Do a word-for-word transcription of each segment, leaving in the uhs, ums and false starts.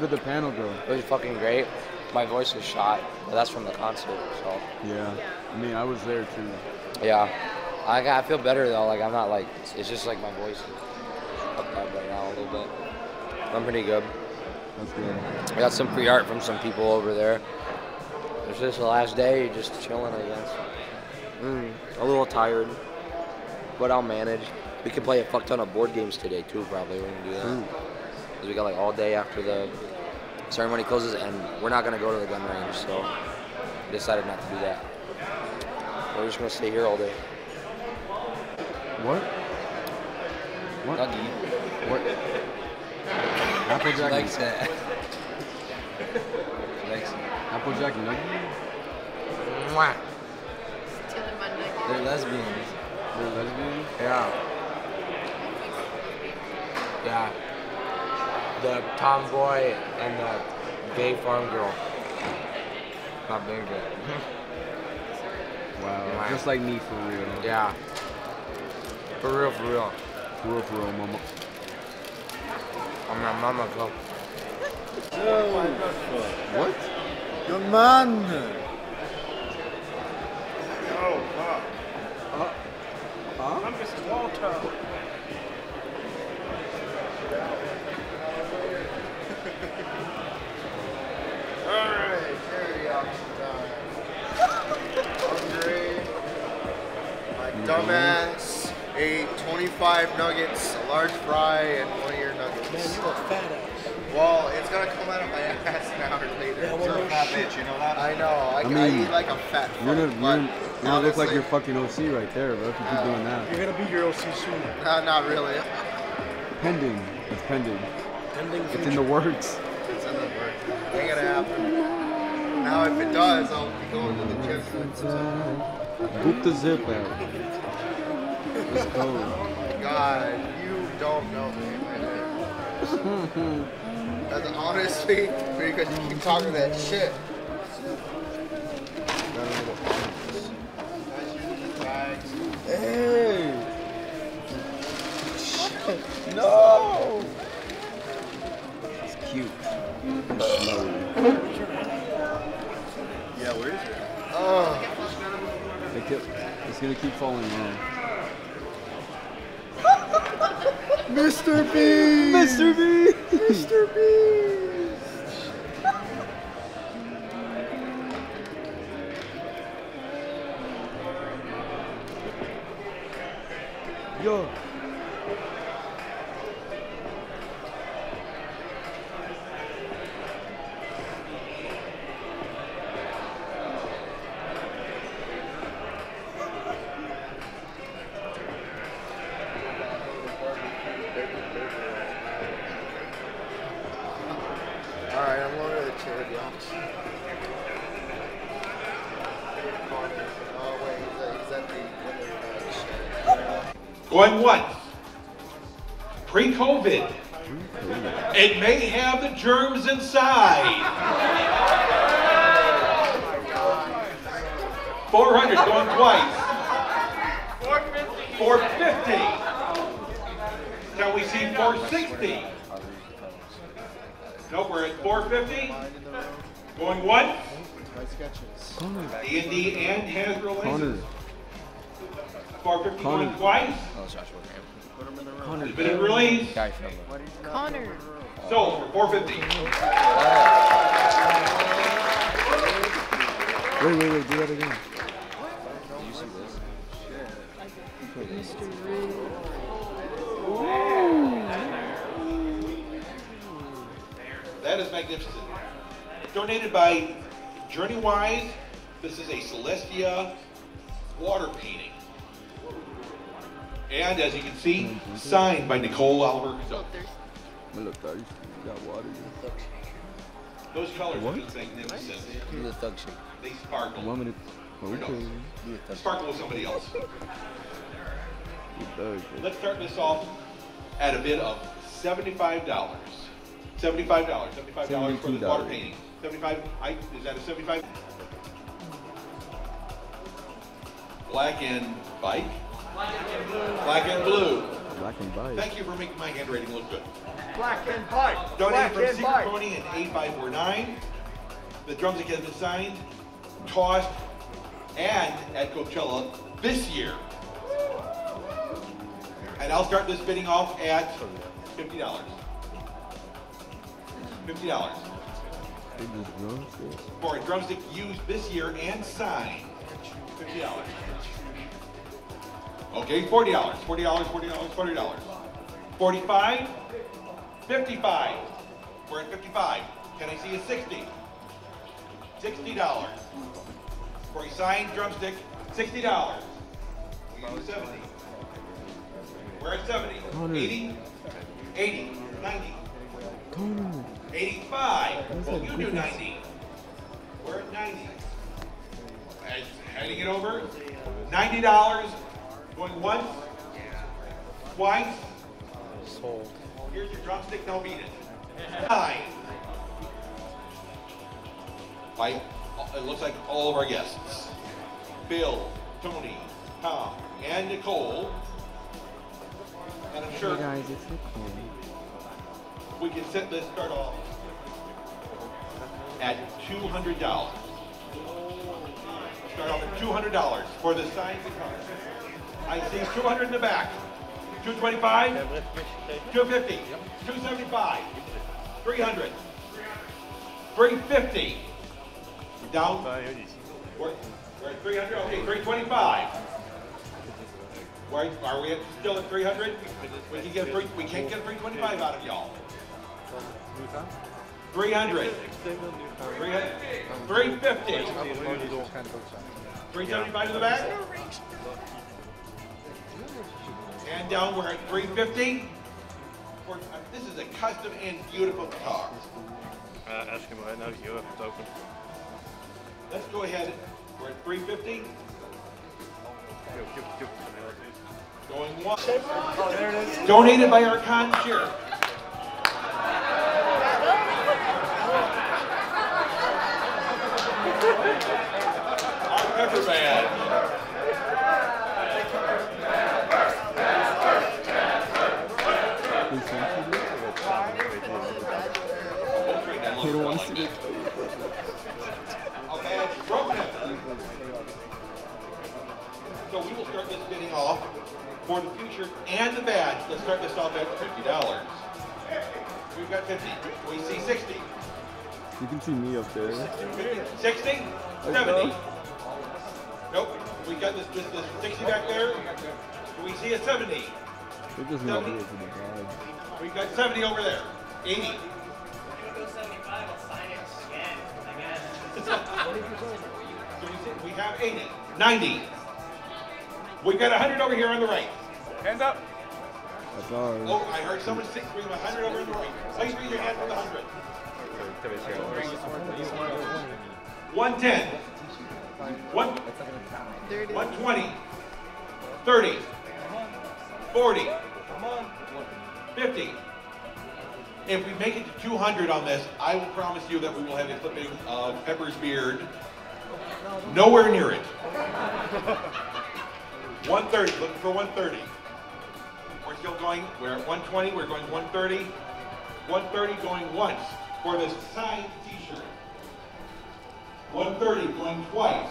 How did the panel go? It was fucking great. My voice was shot, but that's from the concert, so. Yeah, I mean, I was there too. Yeah, I, I feel better though. Like I'm not like, it's just like my voice is up up right now a little bit. I'm pretty good. That's good. I got some pre-art from some people over there. It's just the last day, just chilling, I guess. Mm, a little tired, but I'll manage. We could play a fuck ton of board games today too, probably. We're gonna do that. Mm. Cause we got like all day after the ceremony closes, and we're not gonna go to the gun range, so we decided not to do that. We're just gonna stay here all day. What? What? Dougie. What? Applejack likes that. Likes Applejack Nuggie? Mwah. They're lesbians. They're lesbians? Yeah. Yeah. The tomboy and the gay farm girl. Not being good. Wow. Mwah. Just like me for real. Yeah. For real, for real. For real, for real, mama. I'm not mama, go. Yo. What? Your man. Yo, huh? Huh? Huh? I'm Mister Walter. Alright, carry on time. Hungry. My dumbass. Ate twenty-five nuggets, a large fry, and one of your nuggets. Man, you look fat ass. Well, it's gonna come out of my ass an hour later. Yeah, well, you're a fat bitch, you know that? I know. I, I mean, I eat like a fat fuck. You're gonna, you're gonna look like your fucking O C right there, bro, if you uh, keep doing that. You're gonna be your O C soon. Nah, not really. Pending. It's pending. Pending future. It's in the works. It's in the works. It ain't gonna happen. Now, if it does, I'll be going to the gym. Boop the zip out. Let's go. Oh my god, you don't know me. That's honestly because you keep talking that shit. Hey! No! It's cute. Yeah, where is it? Oh. It's gonna keep falling down. Mister Beast! Mister Beast! Mister Beast! Yo! Going once, pre-COVID, it may have the germs inside. four hundred going twice. four fifty. Now we see four sixty. No, we're at four fifty. Going once. D and D and has relations. four fifty going twice. It's been released. Connor. Sold for four fifty. Wait, wait, wait, do that again. Did you see this? Like Mister Rude. That is magnificent. Donated by JourneyWise. This is a Celestia water painting. And as you can see, mm-hmm. signed by Nicole Oliver. So, those colors what? are magnificent. They sparkle. One minute. Okay. No, sparkle with somebody else. Let's start this off at a bid of seventy-five dollars. Seventy-five dollars. Seventy-five dollars for the water painting. Seventy-five. I, is that a seventy-five? Black and bike. Black and blue. Black and white. Thank you for making my handwriting look good. Black and white. Donated from Secret bite. Pony and A five four nine. The drums that get designed, tossed, and at Coachella this year. And I'll start this bidding off at fifty dollars. fifty dollars. For a drumstick used this year and signed. fifty dollars. Okay, forty dollars. forty dollars, forty dollars, forty dollars. forty-five dollars? fifty-five dollars. We're at fifty-five dollars. Can I see a sixty? sixty dollars. For a signed drumstick, sixty dollars. We do seventy dollars. We're at seventy. eighty. eighty. ninety. eighty-five. Well, you do ninety. We're at ninety. Heading it over. ninety dollars. Going once. Twice. Sold. Here's your drumstick. Now beat it. Nine. Like, it looks like all of our guests. Bill, Tony, Tom, and Nicole. And I'm sure. Hey guys, it's Nicole. We can set this start off at two hundred dollars. Start off at two hundred dollars for the signed guitar. I see two hundred in the back. two twenty-five, two fifty, two seventy-five, three hundred, three fifty. We're down. We're, we're at three hundred. Okay, three twenty-five. We're, are we at, still at three hundred? We can get three, we can't get three twenty-five out of y'all. three hundred. three hundred. three fifty. three seventy-five to the back. And down, we're at three fifty. We're, uh, this is a custom and beautiful guitar. Uh, ask him right now, you have it open. Let's go ahead. We're at three fifty. Going once. Oh, there it is. Donated by our con cheer. Our pepper band. You don't want to see it. A badge from him. So we will start this bidding off for the future and the badge. Let's start this off at fifty dollars. We've got fifty. We see sixty. You can see me up there. sixty? seventy. Nope. We got this, this, this sixty back there. We see a seventy. It doesn't look good in the bag. We've got seventy over there. eighty. We have eighty, ninety. We've got one hundred over here on the right. Hands up. That's ours. Oh, I heard someone say we have one hundred over on the right. Please raise your hand for the one hundred. one ten. one twenty. thirty. forty. fifty. If we make it to two hundred on this, I will promise you that we will have a clipping of Pepper's beard. Nowhere near it. one thirty, looking for one thirty. We're still going, we're at one twenty, we're going one thirty. one thirty going once for this signed t-shirt. one thirty going twice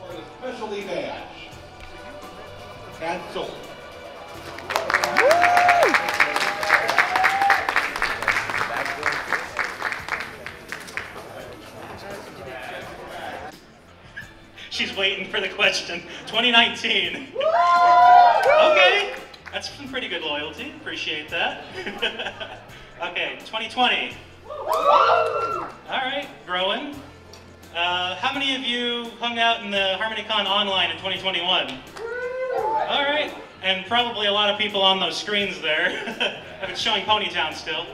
for the specialty badge. And sold. She's waiting for the question. twenty nineteen. Okay, that's some pretty good loyalty. Appreciate that. Okay, twenty twenty. All right, growing. Uh, how many of you hung out in the HarmonyCon online in twenty twenty-one? All right, and probably a lot of people on those screens there. I've been showing Ponytown still.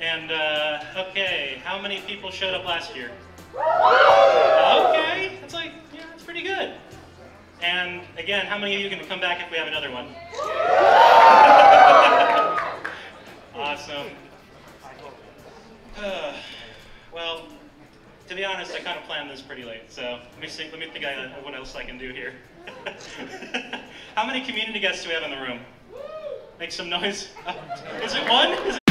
And uh, okay, how many people showed up last year? Okay, that's like, yeah, that's pretty good. And again, how many of you can come back if we have another one? Awesome. Uh, well, to be honest, honest, I kind of planned this pretty late, so let me see. Let me think I, what else I can do here. How many community guests do we have in the room? Make some noise. Uh, is it one? Is it